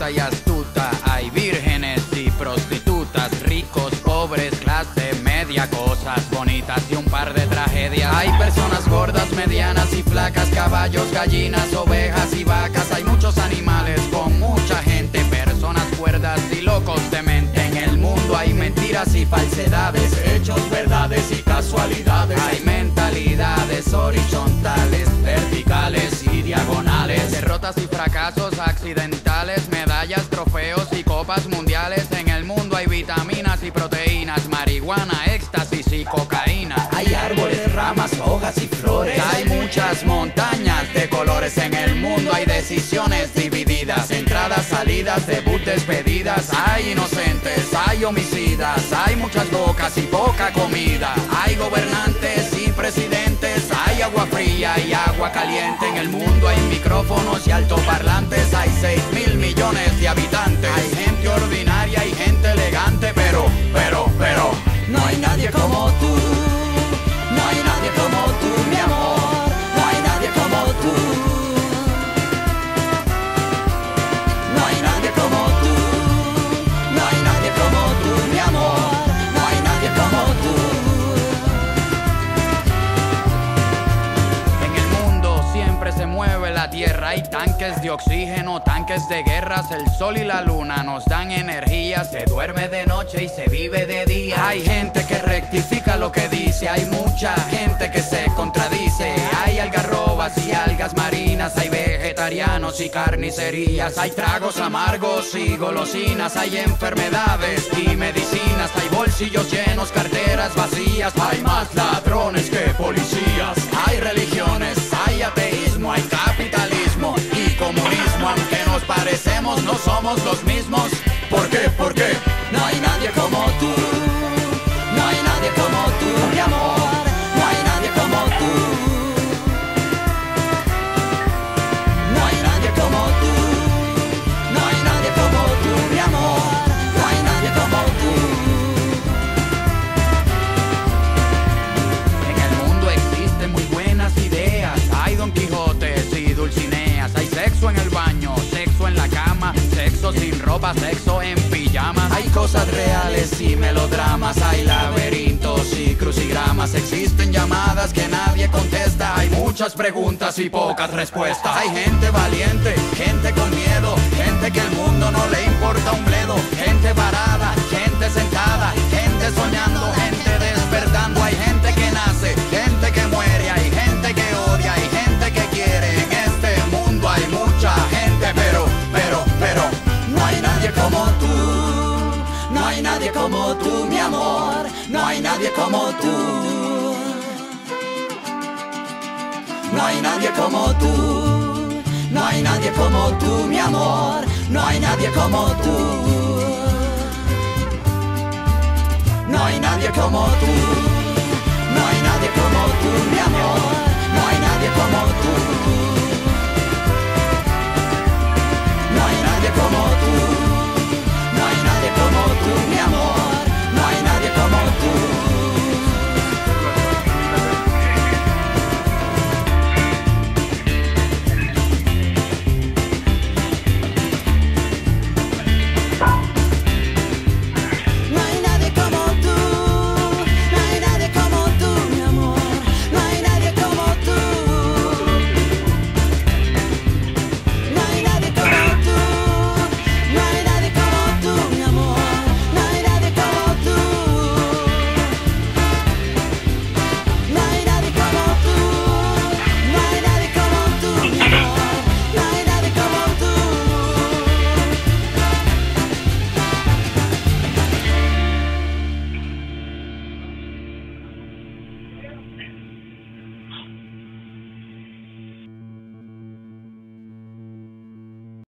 lista y astuta. Hay vírgenes y prostitutas, ricos, pobres, clase media, cosas bonitas y un par de tragedias. Hay personas gordas, medianas y flacas, caballos, gallinas, ovejas y vacas. Hay muchos animales con mucha gente, personas cuerdas y locos de mente. En el mundo hay mentiras y falsedades, hechos, verdades y casualidades. Hay mentalidades horizontales, verticales y diagonales, derrotas y fracasos accidentales, medallas, trofeos y copas mundiales. En el mundo hay vitaminas y proteínas, marihuana, éxtasis y cocaína. Hay árboles, ramas, hojas y flores, hay muchas montañas de colores. En el mundo hay decisiones divididas, entradas, salidas, debut, despedidas. Hay inocentes, hay homicidas, hay muchas bocas y poca comida. Hay gobernantes y presidentes, hay agua fría y agua caliente. En el mundo hay micrófonos y altoparlantes, hay 6.000 millones de habitantes. Hay gente ordinaria y gente elegante, pero no hay nadie como tú. No hay nadie como tú, mi amor. No hay nadie como tú. No hay nadie como tú. No hay nadie como tú, mi amor. No hay nadie como tú. En el mundo siempre se mueve la tierra. Hay tanques de oxígeno, tanques de guerras. El sol y la luna nos dan energía. Se duerme de noche y se vive de día. Hay gente que rectifica lo que dice. Hay mucha gente que se contradice. Hay algarrobas y algas marinas, hay vegetarianos y carnicerías, hay tragos amargos y golosinas, hay enfermedades y medicinas, hay bolsillos llenos, carteras vacías, hay más ladrones que policías, hay religiones, hay ateísmo, hay capitalismo y comunismo. Aunque nos parecemos, no somos los mismos. ¿Por qué? ¿Por qué? No hay nadie como tú. No hay nadie como tú, mi amor. No hay nadie como tú. No hay nadie como tú. No hay nadie como tú, mi amor. No hay nadie como tú. En el mundo existen muy buenas ideas. Hay Don Quijotes y Dulcineas. Hay sexo en el baño, sexo en la cama, sexo sin ropa, sexo en pijamas. Hay cosas reales y melodramas, hay laberintos y crucigramas. Existen llamadas que nadie contesta, hay muchas preguntas y pocas respuestas. Hay gente valiente, gente con miedo, gente que el mundo no le importa un bledo, gente parada, gente sentada, gente soñando, gente despertando. Hay gente que nace, gente que muere, hay gente que odia, hay gente que quiere. En este mundo hay mucha gente, pero no hay nadie como tú. No hay nadie como tú, mi amor. No hay nadie como tú. No hay nadie como tú. No hay nadie como tú, mi amor. No hay nadie como tú. No hay nadie como tú. No hay nadie como tú, mi amor.